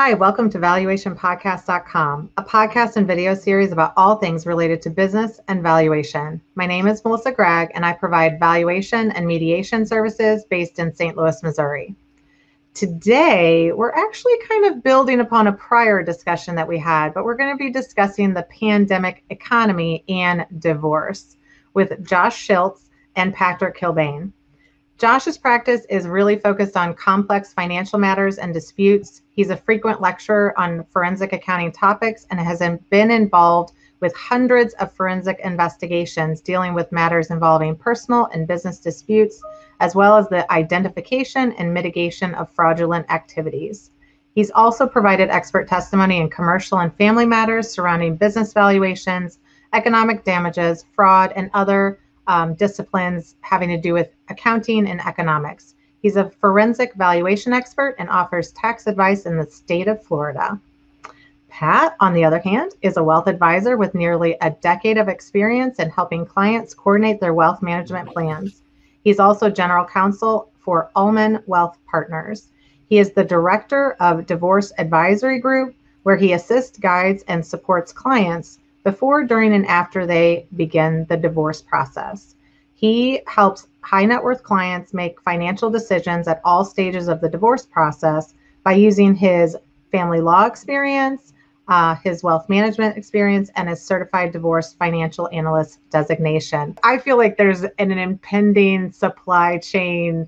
Hi, welcome to ValuationPodcast.com, a podcast and video series about all things related to business and valuation. My name is Melissa Gragg, and I provide valuation and mediation services based in St. Louis, Missouri. Today, we're actually kind of building upon a prior discussion that we had, but we're going to be discussing the pandemic economy and divorce with Josh Shilts and Patrick Kilbane. Josh's practice is really focused on complex financial matters and disputes. He's a frequent lecturer on forensic accounting topics and has been involved with hundreds of forensic investigations dealing with matters involving personal and business disputes, as well as the identification and mitigation of fraudulent activities. He's also provided expert testimony in commercial and family matters surrounding business valuations, economic damages, fraud, and other disciplines having to do with accounting and economics. He's a forensic valuation expert and offers tax advice in the state of Florida. Pat, on the other hand, is a wealth advisor with nearly a decade of experience in helping clients coordinate their wealth management plans. He's also general counsel for Ullman Wealth Partners. He is the director of Divorce Advisory Group, where he assists, guides, and supports clients before, during, and after they begin the divorce process. He helps high net worth clients make financial decisions at all stages of the divorce process by using his family law experience, his wealth management experience, and his Certified Divorce Financial Analyst designation. I feel like there's an impending supply chain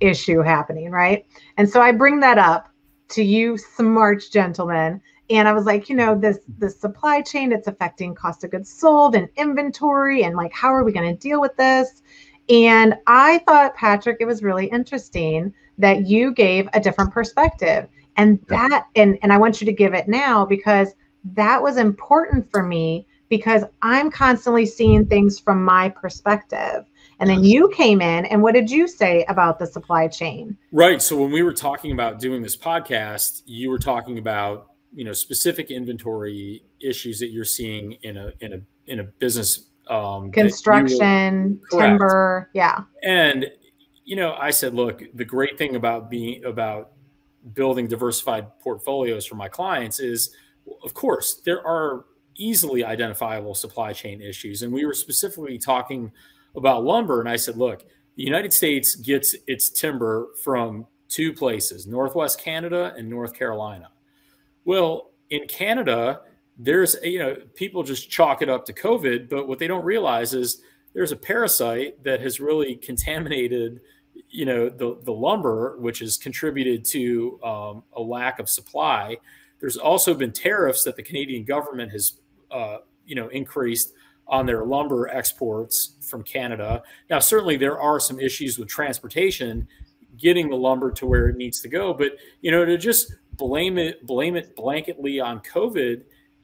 issue happening, right? And so I bring that up to you smart gentlemen. And I was like, you know, this supply chain, it's affecting cost of goods sold and inventory, and like, how are we going to deal with this? And I thought, Patrick, it was really interesting that you gave a different perspective, and that, and I want you to give it now, because that was important for me, because I'm constantly seeing things from my perspective. And then you came in, and what did you say about the supply chain? Right. So when we were talking about doing this podcast, you were talking about, you know, specific inventory issues that you're seeing in a business, construction, timber. Yeah. And, you know, I said, look, the great thing about building diversified portfolios for my clients is, of course, there are easily identifiable supply chain issues. And we were specifically talking about lumber. And I said, look, the United States gets its timber from two places, Northwest Canada and North Carolina. Well, in Canada, there's, you know, people just chalk it up to COVID, but what they don't realize is there's a parasite that has really contaminated, you know, the lumber, which has contributed to a lack of supply. There's also been tariffs that the Canadian government has, you know, increased on their lumber exports from Canada. Now, certainly there are some issues with transportation, getting the lumber to where it needs to go. But, you know, to just blame it blanketly on COVID,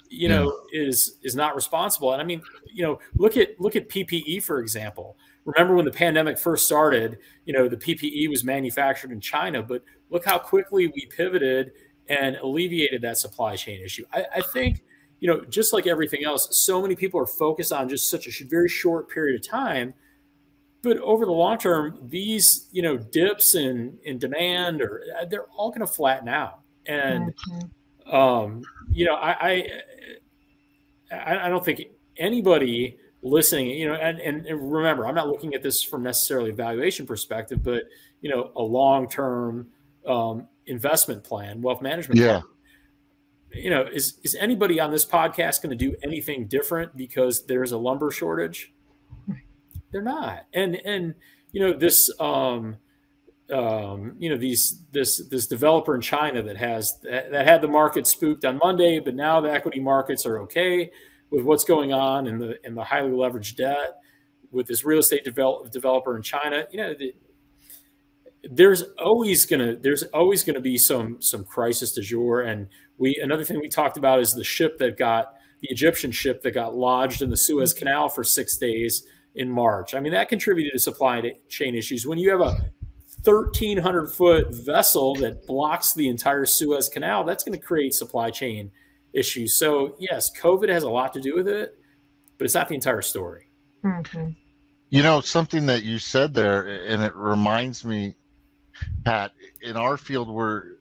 you know, is not responsible. And I mean, you know, look at PPE, for example. Remember when the pandemic first started, you know, the PPE was manufactured in China, but look how quickly we pivoted and alleviated that supply chain issue. I think, you know, just like everything else, so many people are focused on just such a very short period of time. But over the long term, these, you know, dips in demand, or they're all going to flatten out. And, you know, I don't think anybody listening, you know, and remember, I'm not looking at this from necessarily a valuation perspective, but, you know, a long-term investment plan, wealth management plan. You know, is anybody on this podcast going to do anything different because there's a lumber shortage? They're not. And, you know, this, you know, this developer in China that had the market spooked on Monday, but now the equity markets are okay with what's going on in the highly leveraged debt with this real estate developer in China. You know, there's always going to be some crisis du jour. And another thing we talked about is the Egyptian ship that got lodged in the Suez Canal for 6 days in March. I mean, that contributed to supply chain issues. When you have a 1,300-foot vessel that blocks the entire Suez Canal, that's going to create supply chain issues. So yes, COVID has a lot to do with it, but it's not the entire story. Mm-hmm. You know, something that you said there, and it reminds me, Pat, in our field, we're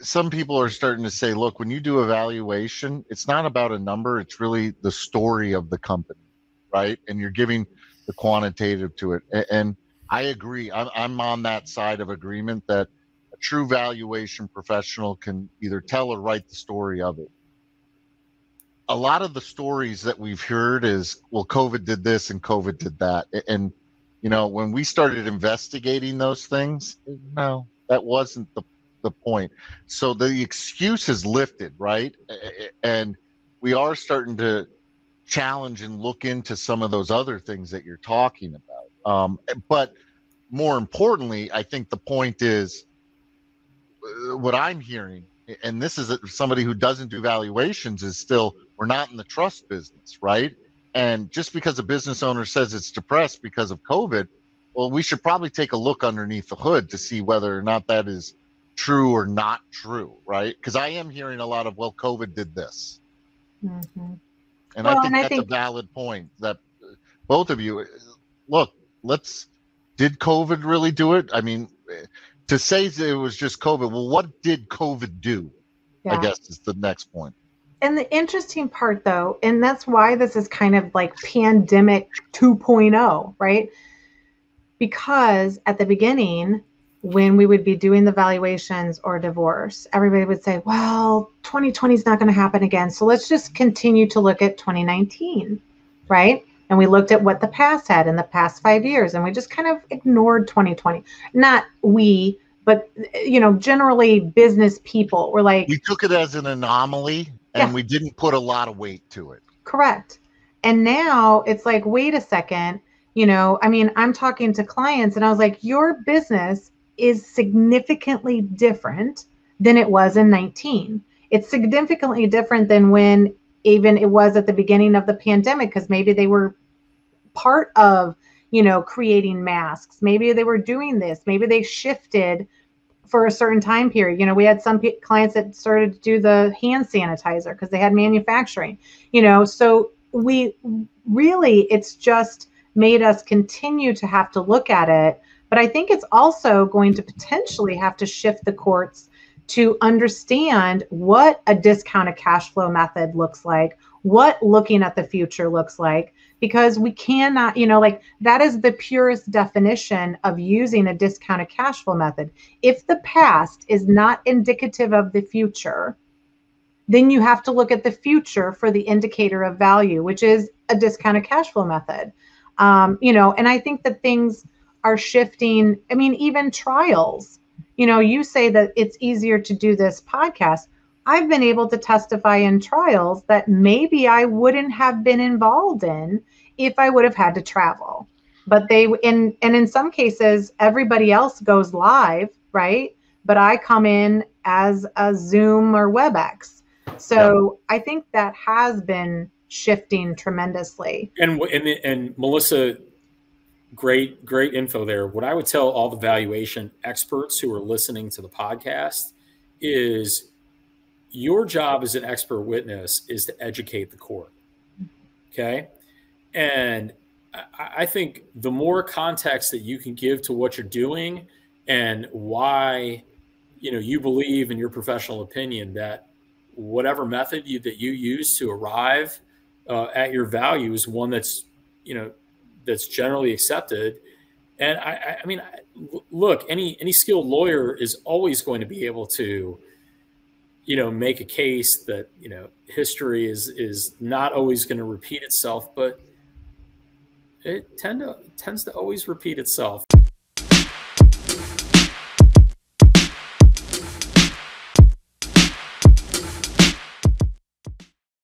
some people are starting to say, look, when you do a valuation, it's not about a number. It's really the story of the company, right? And you're giving the quantitative to it. And I agree. I'm on that side of agreement that a true valuation professional can either tell or write the story of it. A lot of the stories that we've heard is, well, COVID did this and COVID did that. And, you know, when we started investigating those things, no, that wasn't the point. So the excuse is lifted, right? And we are starting to challenge and look into some of those other things that you're talking about. But more importantly, I think the point is what I'm hearing, and this is somebody who doesn't do valuations, is still, we're not in the trust business, right? And just because a business owner says it's depressed because of COVID, well, we should probably take a look underneath the hood to see whether or not that is true or not true, right? Because I am hearing a lot of, well, COVID did this. Mm-hmm. And well, I think that's a valid point that both of you, look, did COVID really do it? I mean, to say that it was just COVID, well, what did COVID do? Yeah. I guess is the next point. And the interesting part, though, and that's why this is kind of like pandemic 2.0, right? Because at the beginning, when we would be doing the valuations or divorce, everybody would say, well, 2020 is not going to happen again. So let's just continue to look at 2019, right? And we looked at what the past had in the past 5 years, and we just kind of ignored 2020. Not we, but, you know, generally business people were like, we took it as an anomaly and we didn't put a lot of weight to it. Correct. And now it's like, wait a second, you know, I mean, I'm talking to clients and I was like, your business is significantly different than it was in 19. It's significantly different than when even it was at the beginning of the pandemic, because maybe they were part of, you know, creating masks. Maybe they were doing this. Maybe they shifted for a certain time period. You know, we had some clients that started to do the hand sanitizer because they had manufacturing, you know, so we really, it's just made us continue to have to look at it. But I think it's also going to potentially have to shift the courts to understand what a discounted cash flow method looks like, what looking at the future looks like, because we cannot, you know, like that is the purest definition of using a discounted cash flow method. If the past is not indicative of the future, then you have to look at the future for the indicator of value, which is a discounted cash flow method. You know, and I think that things are shifting. I mean, even trials. You know, you say that it's easier to do this podcast. I've been able to testify in trials that maybe I wouldn't have been involved in if I would have had to travel. But they, and in some cases, everybody else goes live, right? But I come in as a Zoom or WebEx. So I think that has been shifting tremendously. And Melissa, Great info there. What I would tell all the valuation experts who are listening to the podcast is your job as an expert witness is to educate the court. Okay. And I think the more context that you can give to what you're doing and why, you know, you believe in your professional opinion that whatever method that you use to arrive at your value is one that's, you know, that's generally accepted. And I mean, look, any skilled lawyer is always going to be able to, you know, make a case that, you know, history is not always going to repeat itself, but it tends to always repeat itself.